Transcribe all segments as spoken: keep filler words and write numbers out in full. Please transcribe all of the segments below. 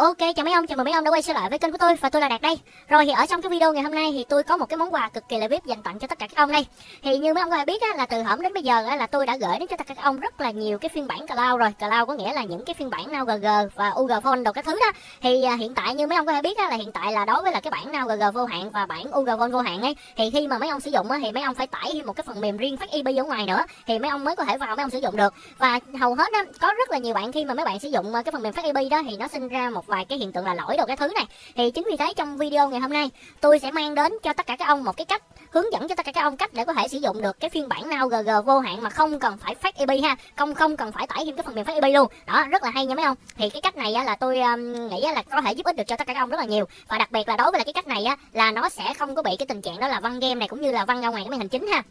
Ok, chào mấy ông, chào mừng mấy ông đã quay trở lại với kênh của tôi, và tôi là Đạt đây. Rồi thì ở trong cái video ngày hôm nay thì tôi có một cái món quà cực kỳ là vê i pi dành tặng cho tất cả các ông đây. Thì như mấy ông có thể biết á, là từ hổm đến bây giờ á, là tôi đã gửi đến cho tất cả các ông rất là nhiều cái phiên bản cloud rồi. Cloud có nghĩa là những cái phiên bản now chấm gi và u giê Phone đồ các thứ đó. Thì à, hiện tại như mấy ông có thể biết á, là hiện tại là đối với là cái bản now chấm gi vô hạn và bản u giê Phone vô hạn ấy, thì khi mà mấy ông sử dụng á, thì mấy ông phải tải thêm một cái phần mềm riêng phát i pê ở ngoài nữa thì mấy ông mới có thể vào mấy ông sử dụng được. Và hầu hết á, có rất là nhiều bạn khi mà mấy bạn sử dụng cái phần mềm phát i pê đó thì nó sinh ra một vài cái hiện tượng là lỗi đồ cái thứ này. Thì chính vì thế trong video ngày hôm nay tôi sẽ mang đến cho tất cả các ông một cái cách hướng dẫn cho tất cả các ông cách để có thể sử dụng được cái phiên bản now chấm gi vô hạn mà không cần phải phát i pê ha, không không cần phải tải thêm cái phần mềm phát i pê luôn đó, rất là hay nha mấy ông. Thì cái cách này á, là tôi um, nghĩ á, là có thể giúp ích được cho tất cả các ông rất là nhiều, và đặc biệt là đối với là cái cách này á, là nó sẽ không có bị cái tình trạng đó là văng game này cũng như là văng ra ngoài cái màn hình chính ha.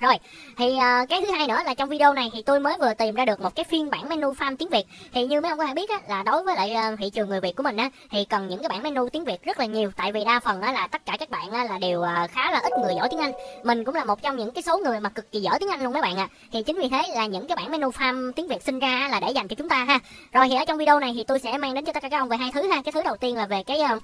Rồi, thì uh, cái thứ hai nữa là trong video này thì tôi mới vừa tìm ra được một cái phiên bản menu farm tiếng Việt. Thì như mấy ông có thể biết á, là đối với lại uh, thị trường người Việt của mình á, thì cần những cái bản menu tiếng Việt rất là nhiều. Tại vì đa phần á, là tất cả các bạn á, là đều uh, khá là ít người giỏi tiếng Anh. Mình cũng là một trong những cái số người mà cực kỳ giỏi tiếng Anh luôn mấy bạn ạ. À. Thì chính vì thế là những cái bản menu farm tiếng Việt sinh ra là để dành cho chúng ta ha. Rồi thì ở trong video này thì tôi sẽ mang đến cho tất cả các ông về hai thứ ha. Cái thứ đầu tiên là về cái uh,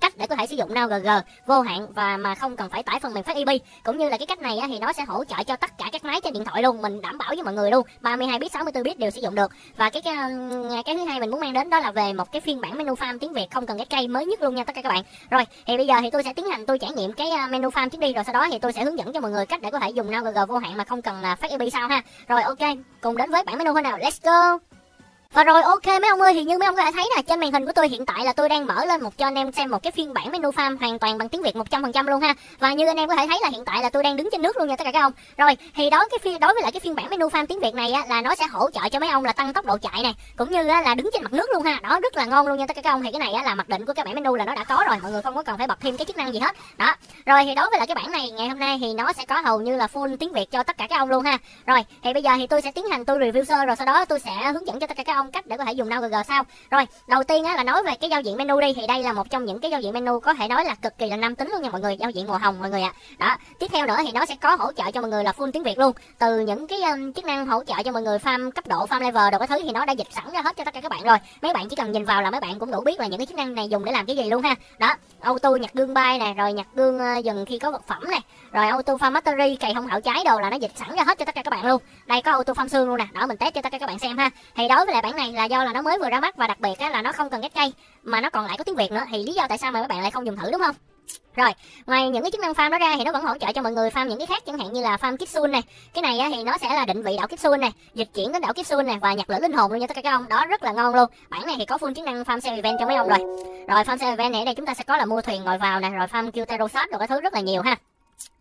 cách để có thể sử dụng now chấm gi vô hạn và mà không cần phải tải phần mềm phát i pê, cũng như là cái cách này á, thì nó sẽ hỗ trợ cho tất cả các máy trên điện thoại luôn, mình đảm bảo với mọi người luôn, ba mươi hai bit, sáu mươi tư bit đều sử dụng được. Và cái cái, cái thứ hai mình muốn mang đến đó là về một cái phiên bản menu farm tiếng Việt không cần cái cây mới nhất luôn nha tất cả các bạn. Rồi thì bây giờ thì tôi sẽ tiến hành tôi trải nghiệm cái menu farm trước đi, rồi sau đó thì tôi sẽ hướng dẫn cho mọi người cách để có thể dùng now chấm gi vô hạn mà không cần là phát i pê sao ha. Rồi ok, cùng đến với bản menu thôi nào, let's go. Và rồi ok mấy ông ơi, thì như mấy ông có thể thấy là trên màn hình của tôi hiện tại là tôi đang mở lên một cho anh em xem một cái phiên bản menu farm hoàn toàn bằng tiếng Việt một trăm phần trăm luôn ha. Và như anh em có thể thấy là hiện tại là tôi đang đứng trên nước luôn nha tất cả các ông. Rồi thì đối cái phi đối với lại cái phiên bản menu farm tiếng Việt này á, là nó sẽ hỗ trợ cho mấy ông là tăng tốc độ chạy này, cũng như á, là đứng trên mặt nước luôn ha. Đó rất là ngon luôn nha tất cả các ông. Thì cái này á, là mặc định của cái bản menu là nó đã có rồi, mọi người không có cần phải bật thêm cái chức năng gì hết. Đó. Rồi thì đối với lại cái bản này ngày hôm nay thì nó sẽ có hầu như là full tiếng Việt cho tất cả các ông luôn ha. Rồi thì bây giờ thì tôi sẽ tiến hành tôi review sơ, rồi sau đó tôi sẽ hướng dẫn cho tất cả các ông cách để có thể dùng now chấm gi sao. Rồi đầu tiên á, là nói về cái giao diện menu đi, thì đây là một trong những cái giao diện menu có thể nói là cực kỳ là nam tính luôn nha mọi người, giao diện màu hồng mọi người ạ. À. Đó, tiếp theo nữa thì nó sẽ có hỗ trợ cho mọi người là full tiếng Việt luôn, từ những cái um, chức năng hỗ trợ cho mọi người farm cấp độ, farm level đồ cái thứ thì nó đã dịch sẵn ra hết cho tất cả các bạn rồi. Mấy bạn chỉ cần nhìn vào là mấy bạn cũng đủ biết là những cái chức năng này dùng để làm cái gì luôn ha. Đó, auto nhặt gương bay này, rồi nhặt gương uh, dừng khi có vật phẩm này, rồi auto farm battery cày không hảo trái đồ là nó dịch sẵn ra hết cho tất cả các bạn luôn. Đây có auto farm xương luôn nè, đó mình test cho tất cả các bạn xem ha. Thì đối với lại bản này là do là nó mới vừa ra mắt, và đặc biệt á, là nó không cần ghép cây mà nó còn lại có tiếng Việt nữa, thì lý do tại sao mà các bạn lại không dùng thử đúng không? Rồi, ngoài những cái chức năng farm đó ra thì nó vẫn hỗ trợ cho mọi người farm những cái khác, chẳng hạn như là farm Kitsun này. Cái này á, thì nó sẽ là định vị đảo Kitsun này, dịch chuyển đến đảo Kitsun này, và nhặt lửa linh hồn luôn nha tất cả các ông. Đó rất là ngon luôn. Bản này thì có full chức năng farm sale event cho mấy ông rồi. Rồi farm sale event này ở đây chúng ta sẽ có là mua thuyền ngồi vào nè, rồi farm Qtero shop rồi cái thứ rất là nhiều ha.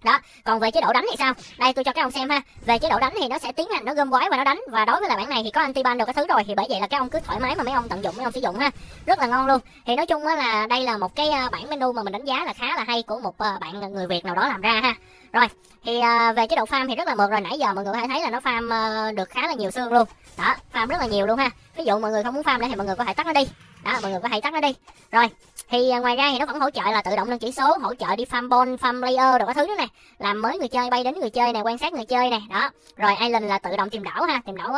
Đó, còn về chế độ đánh thì sao? Đây tôi cho các ông xem ha. Về chế độ đánh thì nó sẽ tiến hành nó gom quái và nó đánh, và đối với là bản này thì có anti ban được các thứ rồi, thì bởi vậy là các ông cứ thoải mái mà mấy ông tận dụng mấy ông sử dụng ha. Rất là ngon luôn. Thì nói chung á, là đây là một cái bản menu mà mình đánh giá là khá là hay của một bạn người Việt nào đó làm ra ha. Rồi, thì về chế độ farm thì rất là mượt rồi, nãy giờ mọi người có thể thấy là nó farm được khá là nhiều xương luôn. Đó, farm rất là nhiều luôn ha. Ví dụ mọi người không muốn farm nữa thì mọi người có thể tắt nó đi. Đó, mọi người có thể tắt nó đi. Rồi, thì ngoài ra thì nó vẫn hỗ trợ là tự động nâng chỉ số, hỗ trợ đi farm ball, farm player đồ các thứ nữa này, làm mới người chơi, bay đến người chơi này, quan sát người chơi này, đó. Rồi island là tự động tìm đảo ha, tìm đảo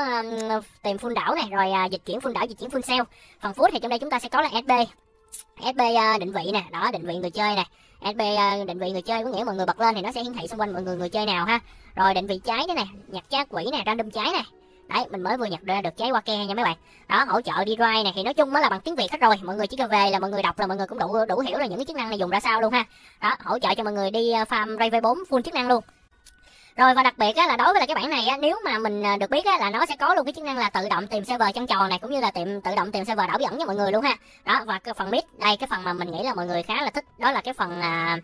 uh, tìm full đảo này, rồi uh, dịch chuyển full đảo, dịch chuyển full sale. Phần food thì trong đây chúng ta sẽ có là ét bê. ét bê uh, định vị nè, đó định vị người chơi nè. ét bê uh, định vị người chơi có nghĩa mọi người bật lên thì nó sẽ hiển thị xung quanh mọi người người chơi nào ha. Rồi định vị trái nữa nè, nhặt trái quỷ nè, random trái nè. Đấy, mình mới vừa nhập ra được trái qua ke nha mấy bạn. Đó, hỗ trợ đi drive này, thì nói chung mới là bằng tiếng Việt hết rồi. Mọi người chỉ cần về là mọi người đọc là mọi người cũng đủ đủ hiểu là những cái chức năng này dùng ra sao luôn ha. Đó, hỗ trợ cho mọi người đi farm Rave bốn full chức năng luôn. Rồi và đặc biệt á, là đối với là cái bản này á, nếu mà mình được biết á, là nó sẽ có luôn cái chức năng là tự động tìm server trăng tròn này, cũng như là tìm tự động tìm server đảo dẫn cho mọi người luôn ha. Đó, và cái phần mid, đây cái phần mà mình nghĩ là mọi người khá là thích, đó là cái phần là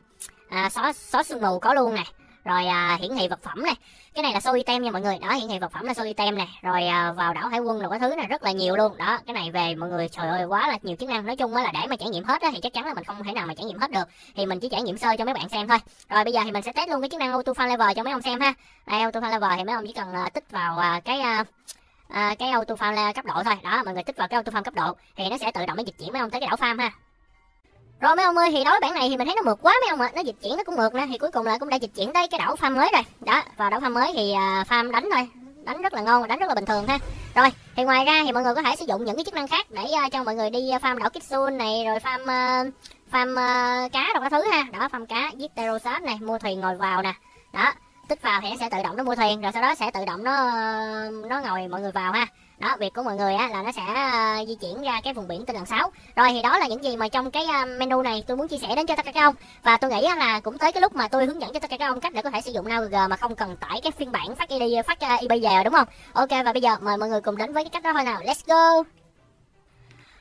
à, xóa xóa sương mù có luôn này. Rồi à, hiển thị vật phẩm này, cái này là show item nha mọi người, đó hiển thị vật phẩm là show item này, rồi à, vào đảo hải quân là cái thứ này rất là nhiều luôn, đó cái này về mọi người trời ơi quá là nhiều chức năng, nói chung á là để mà trải nghiệm hết á thì chắc chắn là mình không thể nào mà trải nghiệm hết được, thì mình chỉ trải nghiệm sơ cho mấy bạn xem thôi. Rồi bây giờ thì mình sẽ test luôn cái chức năng auto farm level cho mấy ông xem ha. Đây auto farm level thì mấy ông chỉ cần uh, tích vào uh, cái uh, uh, cái auto farm cấp độ thôi, đó mọi người tích vào cái auto farm cấp độ thì nó sẽ tự động nó dịch chuyển mấy ông tới cái đảo farm ha. Rồi mấy ông ơi, thì đối với bản này thì mình thấy nó mượt quá mấy ông ạ, à. Nó dịch chuyển nó cũng mượt nè, thì cuối cùng là cũng đã dịch chuyển tới cái đảo farm mới rồi. Đó, vào đảo farm mới thì uh, farm đánh thôi. đánh rất là ngon và đánh rất là bình thường ha. Rồi thì ngoài ra thì mọi người có thể sử dụng những cái chức năng khác để uh, cho mọi người đi farm đảo kitsun này, rồi farm uh, farm uh, cá đồ các thứ ha. Đó, farm cá, giết pterosaur này, mua thuyền ngồi vào nè. Đó, tích vào thì nó sẽ tự động nó mua thuyền, rồi sau đó sẽ tự động nó nó ngồi mọi người vào ha. Đó, việc của mọi người á là nó sẽ uh, di chuyển ra cái vùng biển tên lần sáu. Rồi thì đó là những gì mà trong cái uh, menu này tôi muốn chia sẻ đến cho tất cả các ông. Và tôi nghĩ uh, là cũng tới cái lúc mà tôi hướng dẫn cho tất cả các ông cách để có thể sử dụng now chấm gg mà không cần tải cái phiên bản phát i đê phát uh, i pê về, đúng không? Ok, và bây giờ mời mọi người cùng đến với cái cách đó thôi nào. Let's go.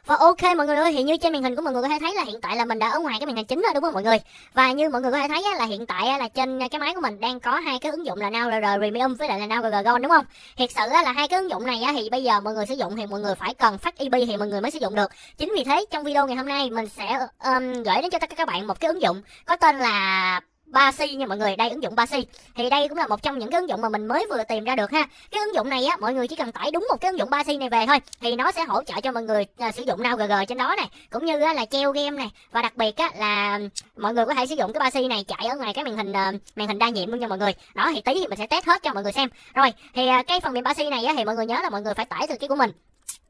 Và ok mọi người ơi, thì như trên màn hình của mọi người có thể thấy là hiện tại là mình đã ở ngoài cái màn hình chính rồi, đúng không mọi người? Và như mọi người có thể thấy là hiện tại là trên cái máy của mình đang có hai cái ứng dụng là now chấm gg Premium với lại là now chấm gg Gold, đúng không? Thiệt sự là hai cái ứng dụng này thì bây giờ mọi người sử dụng thì mọi người phải cần phát i pê thì mọi người mới sử dụng được. Chính vì thế trong video ngày hôm nay mình sẽ um, gửi đến cho tất cả các bạn một cái ứng dụng có tên là Basi nha mọi người. Đây, ứng dụng Basi thì đây cũng là một trong những cái ứng dụng mà mình mới vừa tìm ra được ha. Cái ứng dụng này á, mọi người chỉ cần tải đúng một cái ứng dụng Basi này về thôi thì nó sẽ hỗ trợ cho mọi người à, sử dụng now chấm gg trên đó này, cũng như á, là treo game này, và đặc biệt á, là mọi người có thể sử dụng cái Basi này chạy ở ngoài cái màn hình à, màn hình đa nhiệm luôn nha mọi người. Đó thì tí thì mình sẽ test hết cho mọi người xem. Rồi thì à, cái phần mềm Basi này á, thì mọi người nhớ là mọi người phải tải từ cái của mình.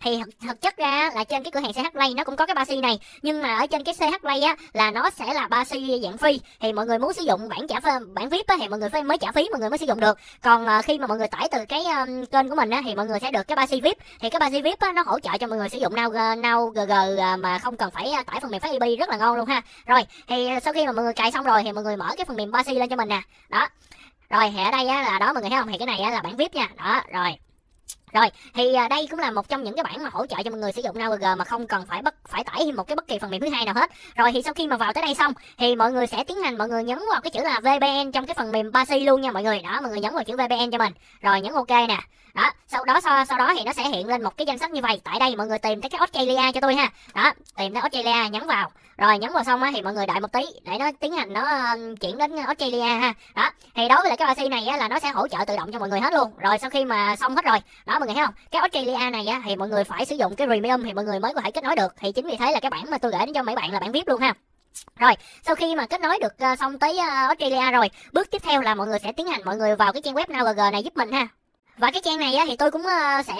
Thì thực chất ra là trên cái cửa hàng xê hát Play nó cũng có cái Basi này, nhưng mà ở trên cái xê hát Play á là nó sẽ là Basi dạng free, thì mọi người muốn sử dụng bản trả bản víp á thì mọi người phải mới trả phí mọi người mới sử dụng được. Còn à, khi mà mọi người tải từ cái um, kênh của mình á thì mọi người sẽ được cái Basi víp. Thì cái Basi víp á nó hỗ trợ cho mọi người sử dụng now chấm gg mà không cần phải tải phần mềm phát i pê, rất là ngon luôn ha. Rồi thì sau khi mà mọi người cài xong rồi thì mọi người mở cái phần mềm Basi lên cho mình nè. Đó. Rồi thì ở đây á là đó mọi người thấy không, thì cái này á là bản víp nha. Đó, rồi. Rồi, thì đây cũng là một trong những cái bản mà hỗ trợ cho mọi người sử dụng now chấm gg mà không cần phải bất phải tải một cái bất kỳ phần mềm thứ hai nào hết. Rồi thì sau khi mà vào tới đây xong thì mọi người sẽ tiến hành mọi người nhấn vào cái chữ là vê pê en trong cái phần mềm Basi luôn nha mọi người. Đó, mọi người nhấn vào chữ vê pê en cho mình. Rồi nhấn ok nè. Đó, sau đó sau, sau đó thì nó sẽ hiện lên một cái danh sách như vậy. Tại đây mọi người tìm tới cái Australia cho tôi ha. Đó, tìm tới Australia nhấn vào. Rồi nhấn vào xong á thì mọi người đợi một tí để nó tiến hành nó chuyển đến Australia ha. Đó, thì đối với lại cái Basi này á là nó sẽ hỗ trợ tự động cho mọi người hết luôn. Rồi sau khi mà xong hết rồi, đó mọi người thấy không? Cái Australia này á thì mọi người phải sử dụng cái Premium thì mọi người mới có thể kết nối được. Thì chính vì thế là cái bản mà tôi gửi đến cho mấy bạn là bản víp luôn ha. Rồi, sau khi mà kết nối được uh, xong tới uh, Australia rồi, bước tiếp theo là mọi người sẽ tiến hành mọi người vào cái trang web now chấm gg này giúp mình ha. Và cái trang này á, thì tôi cũng uh, sẽ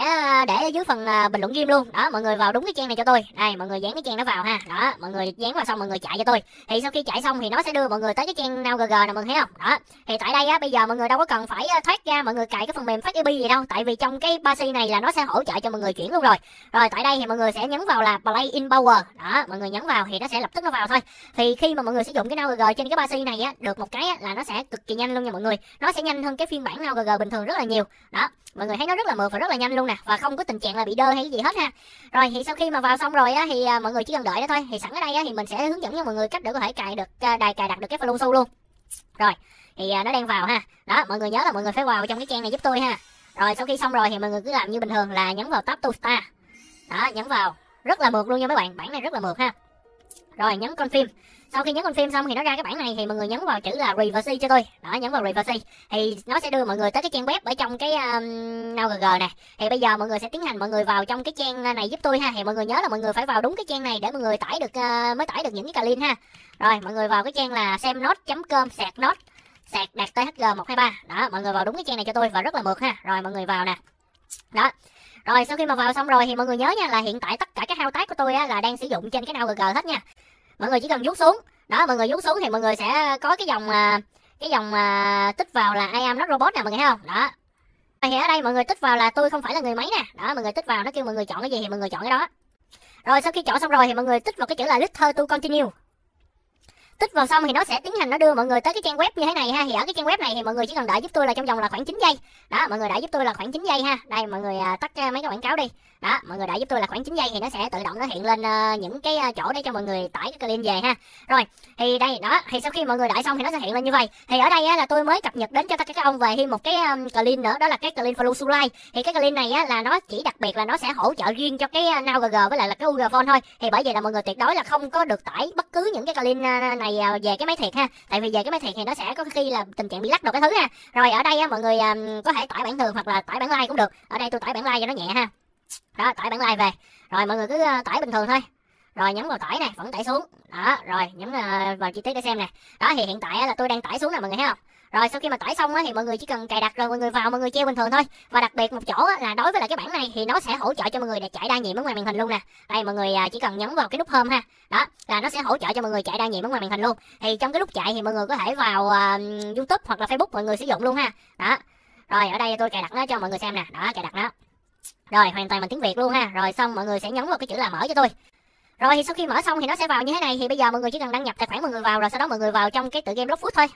để ở dưới phần uh, bình luận game luôn. Đó, mọi người vào đúng cái trang này cho tôi. Đây, mọi người dán cái trang nó vào ha. Đó, mọi người dán vào xong mọi người chạy cho tôi. Thì sau khi chạy xong thì nó sẽ đưa mọi người tới cái trang now chấm gg nè, mọi người thấy không? Đó. Thì tại đây á, bây giờ mọi người đâu có cần phải thoát ra mọi người cài cái phần mềm phát i pê gì đâu, tại vì trong cái Basi này là nó sẽ hỗ trợ cho mọi người chuyển luôn rồi. Rồi tại đây thì mọi người sẽ nhấn vào là Play in Power. Đó, mọi người nhấn vào thì nó sẽ lập tức nó vào thôi. Thì khi mà mọi người sử dụng cái now chấm gg trên cái Basi này á, được một cái á, là nó sẽ cực kỳ nhanh luôn nha mọi người. Nó sẽ nhanh hơn cái phiên bản now chấm gg bình thường rất là nhiều. Đó. Mọi người thấy nó rất là mượt và rất là nhanh luôn nè, và không có tình trạng là bị đơ hay cái gì hết ha. Rồi thì sau khi mà vào xong rồi á thì mọi người chỉ cần đợi đó thôi. Thì sẵn ở đây á thì mình sẽ hướng dẫn cho mọi người cách để có thể cài được đài cài đặt được cái file su luôn. Rồi thì nó đang vào ha. Đó, mọi người nhớ là mọi người phải vào trong cái trang này giúp tôi ha. Rồi sau khi xong rồi thì mọi người cứ làm như bình thường là nhấn vào tab to start. Đó, nhấn vào rất là mượt luôn nha mấy bạn, bản này rất là mượt ha. Rồi nhấn confirm. Sau khi nhấn confirm xong thì nó ra cái bảng này thì mọi người nhấn vào chữ là reverse cho tôi. Đó, nhấn vào reverse thì nó sẽ đưa mọi người tới cái trang web ở trong cái um, now chấm gg này. Thì bây giờ mọi người sẽ tiến hành mọi người vào trong cái trang này giúp tôi ha. Thì mọi người nhớ là mọi người phải vào đúng cái trang này để mọi người tải được uh, mới tải được những cái cà lin ha. Rồi mọi người vào cái trang là xem nốt chấm com sạc nốt sạc đạt thg một hai ba. Đó, mọi người vào đúng cái trang này cho tôi và rất là mượt ha. Rồi mọi người vào nè. Đó. Rồi sau khi mà vào xong rồi thì mọi người nhớ nha là hiện tại tất cả các thao tác của tôi á, là đang sử dụng trên cái now chấm gg hết nha. Mọi người chỉ cần vuốt xuống. Đó, mọi người vuốt xuống thì mọi người sẽ có cái dòng cái dòng tích vào là I am not robot nè mọi người thấy không? Đó. Thì ở đây mọi người tích vào là tôi không phải là người máy nè. Đó, mọi người tích vào nó kêu mọi người chọn cái gì thì mọi người chọn cái đó. Rồi sau khi chọn xong rồi thì mọi người tích vào cái chữ là letter to continue. Tích vào xong thì nó sẽ tiến hành nó đưa mọi người tới cái trang web như thế này ha. Thì ở cái trang web này thì mọi người chỉ cần đợi giúp tôi là trong vòng là khoảng chín giây. Đó, mọi người đợi giúp tôi là khoảng chín giây ha. Đây mọi người tắt mấy cái quảng cáo đi. Đó, mọi người đợi giúp tôi là khoảng chín giây thì nó sẽ tự động nó hiện lên những cái chỗ để cho mọi người tải cái clip về ha. Rồi, thì đây đó, thì sau khi mọi người đợi xong thì nó sẽ hiện lên như vậy. Thì ở đây á, là tôi mới cập nhật đến cho các ông về thêm một cái clip nữa, đó là cái clip follow supply. Thì cái clip này á, là nó chỉ đặc biệt là nó sẽ hỗ trợ riêng cho cái now chấm gg với lại là cái u giê Phone thôi. Thì bởi vậy là mọi người tuyệt đối là không có được tải bất cứ những cái clip này về cái máy thiệt ha, tại vì về cái máy thiệt thì nó sẽ có khi là tình trạng bị lắc đồ cái thứ ha. Rồi ở đây á, mọi người um, có thể tải bản thường hoặc là tải bản like cũng được. Ở đây tôi tải bản like cho nó nhẹ ha. Đó, tải bản like về. Rồi mọi người cứ uh, tải bình thường thôi. Rồi nhấn vào tải này, vẫn tải xuống. Đó, rồi nhấn uh, vào chi tiết để xem nè. Đó thì hiện tại á, là tôi đang tải xuống nè mọi người thấy không? Rồi sau khi mà tải xong á, thì mọi người chỉ cần cài đặt rồi mọi người vào mọi người treo bình thường thôi. Và đặc biệt một chỗ á, là đối với lại cái bản này thì nó sẽ hỗ trợ cho mọi người để chạy đa nhiệm ở ngoài màn hình luôn nè. Đây mọi người chỉ cần nhấn vào cái nút Home ha. Đó là nó sẽ hỗ trợ cho mọi người chạy đa nhiệm ở ngoài màn hình luôn. Thì trong cái lúc chạy thì mọi người có thể vào uh, YouTube hoặc là Facebook mọi người sử dụng luôn ha. Đó. Rồi ở đây tôi cài đặt nó cho mọi người xem nè. Đó, cài đặt nó. Rồi hoàn toàn bằng tiếng Việt luôn ha. Rồi xong mọi người sẽ nhấn vào cái chữ là mở cho tôi. Rồi thì sau khi mở xong thì nó sẽ vào như thế này. Thì bây giờ mọi người chỉ cần đăng nhập tài khoản mọi người vào, rồi sau đó mọi người vào trong cái tựa game Blox Fruits thôi.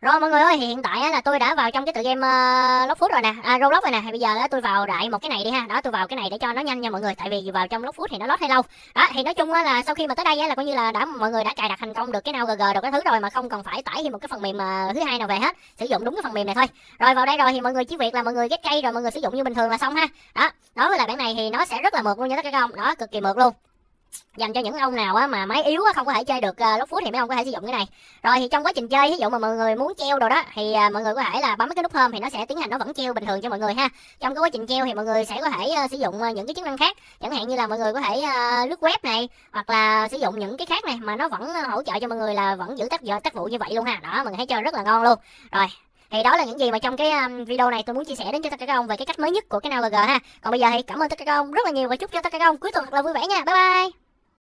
Rồi mọi người ơi, hiện tại là tôi đã vào trong cái tựa game uh, Blox Fruits rồi nè, à, Roblox rồi nè. Thì bây giờ tôi vào đại một cái này đi ha. Đó, tôi vào cái này để cho nó nhanh nha mọi người, tại vì vào trong Blox Fruits thì nó load hơi lâu. Đó, thì nói chung là sau khi mà tới đây là coi như là đã mọi người đã cài đặt thành công được cái now chấm gg được cái thứ rồi mà không cần phải tải thêm một cái phần mềm uh, thứ hai nào về hết. Sử dụng đúng cái phần mềm này thôi. Rồi vào đây rồi thì mọi người chỉ việc là mọi người ghép cây rồi mọi người sử dụng như bình thường là xong ha. Đó, đối với lại bản này thì nó sẽ rất là mượt luôn nha các ông. Đó, cực kỳ mượt luôn. Dành cho những ông nào á mà máy yếu á không có thể chơi được Blox Fruits thì mấy ông có thể sử dụng cái này. Rồi thì trong quá trình chơi, ví dụ mà mọi người muốn treo đồ đó thì mọi người có thể là bấm cái nút Home thì nó sẽ tiến hành, nó vẫn treo bình thường cho mọi người ha. Trong cái quá trình treo thì mọi người sẽ có thể uh, sử dụng những cái chức năng khác, chẳng hạn như là mọi người có thể uh, lướt web này hoặc là sử dụng những cái khác này mà nó vẫn hỗ trợ cho mọi người là vẫn giữ tác giờ tác vụ như vậy luôn ha. Đó, mình thấy chơi rất là ngon luôn. Rồi thì đó là những gì mà trong cái video này tôi muốn chia sẻ đến cho tất cả các ông về cái cách mới nhất của cái now chấm gg ha. Còn bây giờ thì cảm ơn tất cả các ông rất là nhiều và chúc cho tất cả các ông cuối tuần thật là vui vẻ nha. Bye bye.